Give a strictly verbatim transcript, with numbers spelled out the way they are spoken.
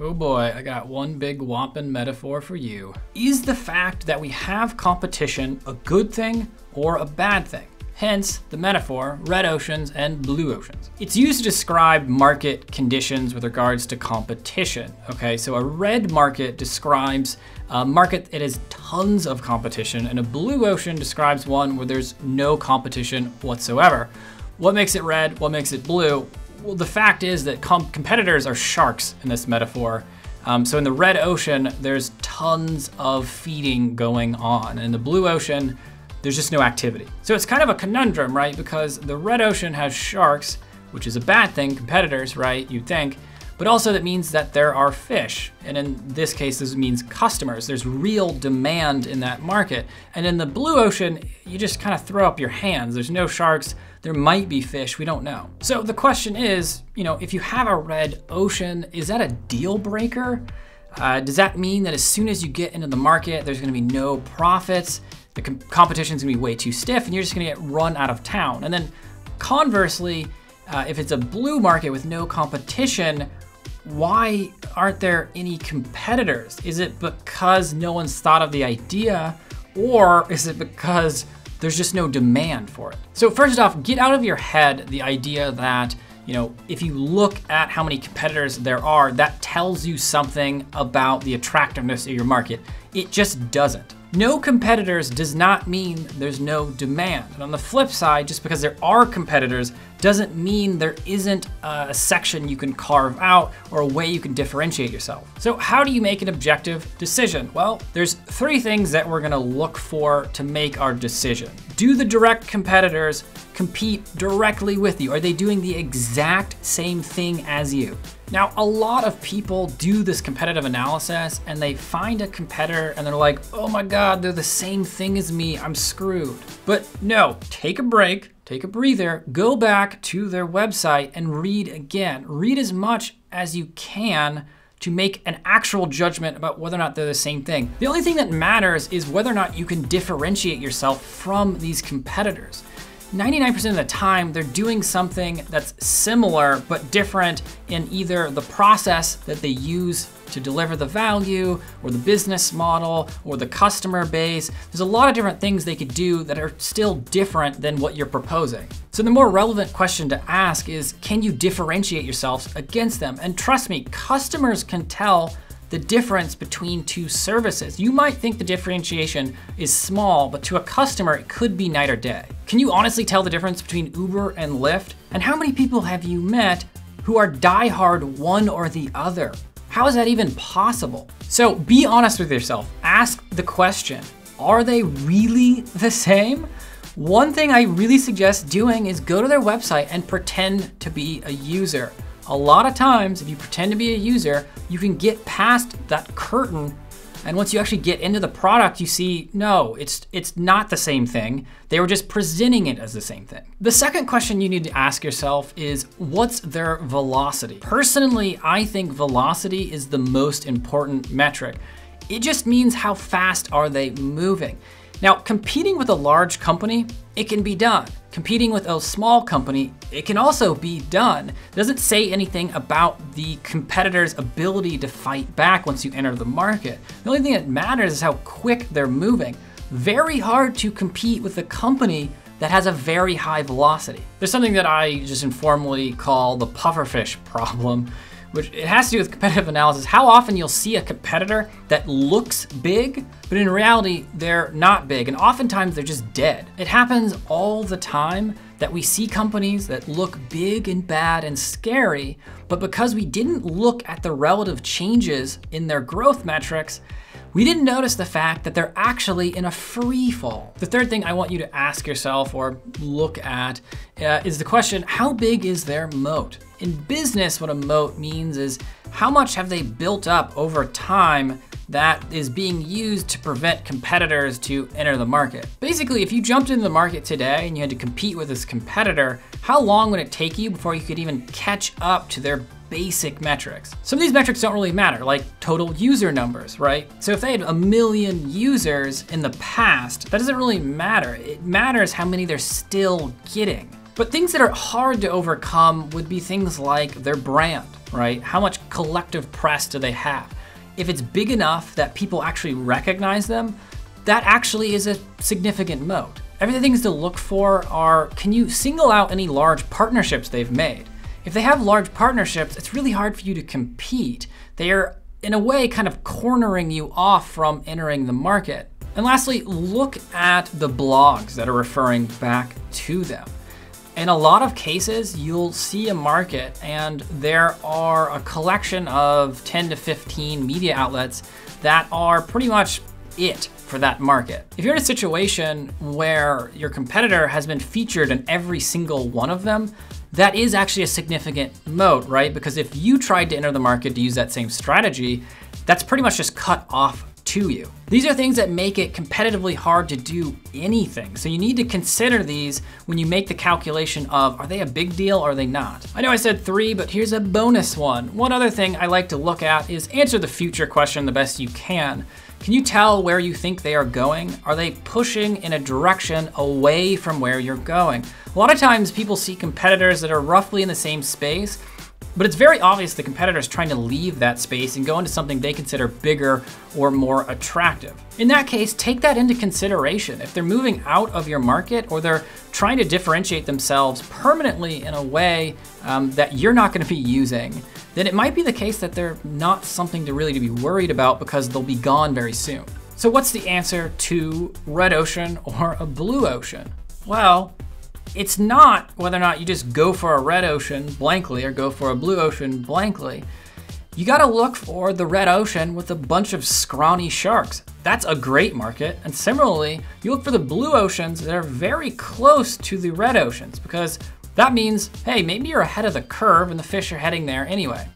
Oh boy, I got one big whopping metaphor for you. Is the fact that we have competition a good thing or a bad thing? Hence the metaphor, red oceans and blue oceans. It's used to describe market conditions with regards to competition, okay? So a red market describes a market that has tons of competition, and a blue ocean describes one where there's no competition whatsoever. What makes it red? What makes it blue? Well, the fact is that com competitors are sharks in this metaphor. Um, so in the red ocean, there's tons of feeding going on. In the blue ocean, there's just no activity. So it's kind of a conundrum, right? Because the red ocean has sharks, which is a bad thing, competitors, right, you'd think. But also that means that there are fish. And in this case, this means customers. There's real demand in that market. And in the blue ocean, you just kind of throw up your hands. There's no sharks. There might be fish, we don't know. So the question is, you know, if you have a red ocean, is that a deal breaker? Uh, does that mean that as soon as you get into the market, there's gonna be no profits? The competition's gonna be way too stiff and you're just gonna get run out of town. And then conversely, uh, if it's a blue market with no competition, why aren't there any competitors? Is it because no one's thought of the idea, or is it because there's just no demand for it? So first off, get out of your head the idea that, you know, if you look at how many competitors there are, that tells you something about the attractiveness of your market. It just doesn't. No competitors does not mean there's no demand. And on the flip side, just because there are competitors doesn't mean there isn't a section you can carve out or a way you can differentiate yourself. So how do you make an objective decision? Well, there's three things that we're gonna look for to make our decision. Do the direct competitors compete directly with you? Are they doing the exact same thing as you? Now, a lot of people do this competitive analysis and they find a competitor and they're like, oh my God, they're the same thing as me, I'm screwed. But no, take a break, take a breather, go back to their website and read again. Read as much as you can to make an actual judgment about whether or not they're the same thing. The only thing that matters is whether or not you can differentiate yourself from these competitors. ninety-nine percent of the time, they're doing something that's similar but different in either the process that they use to deliver the value, or the business model, or the customer base. There's a lot of different things they could do that are still different than what you're proposing. So the more relevant question to ask is, can you differentiate yourselves against them? And trust me, customers can tell the difference between two services. You might think the differentiation is small, but to a customer, it could be night or day. Can you honestly tell the difference between Uber and Lyft? And how many people have you met who are diehard one or the other? How is that even possible? So be honest with yourself. Ask the question, are they really the same? One thing I really suggest doing is go to their website and pretend to be a user. A lot of times, if you pretend to be a user, you can get past that curtain, and once you actually get into the product, you see, no, it's, it's not the same thing. They were just presenting it as the same thing. The second question you need to ask yourself is, what's their velocity? Personally, I think velocity is the most important metric. It just means how fast are they moving. Now, competing with a large company, it can be done. Competing with a small company, it can also be done. It doesn't say anything about the competitor's ability to fight back once you enter the market. The only thing that matters is how quick they're moving. Very hard to compete with a company that has a very high velocity. There's something that I just informally call the pufferfish problem, which it has to do with competitive analysis. How often you'll see a competitor that looks big, but in reality, they're not big. And oftentimes they're just dead. It happens all the time that we see companies that look big and bad and scary, but because we didn't look at the relative changes in their growth metrics, we didn't notice the fact that they're actually in a free fall. The third thing I want you to ask yourself or look at uh, is the question, how big is their moat? In business, what a moat means is how much have they built up over time that is being used to prevent competitors to enter the market. Basically, if you jumped into the market today and you had to compete with this competitor, how long would it take you before you could even catch up to their basic metrics? Some of these metrics don't really matter, like total user numbers, right? So if they had a million users in the past, that doesn't really matter. It matters how many they're still getting. But things that are hard to overcome would be things like their brand. right? How much collective press do they have? If it's big enough that people actually recognize them, that actually is a significant moat. Other things to look for are, can you single out any large partnerships they've made? If they have large partnerships, it's really hard for you to compete. They are, in a way, kind of cornering you off from entering the market. And lastly, look at the blogs that are referring back to them. In a lot of cases, you'll see a market and there are a collection of ten to fifteen media outlets that are pretty much it for that market. If you're in a situation where your competitor has been featured in every single one of them, that is actually a significant moat, right? Because if you tried to enter the market to use that same strategy, that's pretty much just cut off to you. These are things that make it competitively hard to do anything. So you need to consider these when you make the calculation of, are they a big deal or are they not? I know I said three, but here's a bonus one. One other thing I like to look at is answer the future question the best you can. Can you tell where you think they are going? Are they pushing in a direction away from where you're going? A lot of times people see competitors that are roughly in the same space, but it's very obvious the competitor is trying to leave that space and go into something they consider bigger or more attractive. In that case, take that into consideration. If they're moving out of your market or they're trying to differentiate themselves permanently in a way um, that you're not going to be using, then it might be the case that they're not something to really to be worried about because they'll be gone very soon. So what's the answer to Red Ocean or a Blue Ocean? Well, it's not whether or not you just go for a Red Ocean blankly or go for a Blue Ocean blankly. You gotta look for the Red Ocean with a bunch of scrawny sharks. That's a great market. And similarly, you look for the Blue Oceans that are very close to the Red Oceans because that means, hey, maybe you're ahead of the curve and the fish are heading there anyway.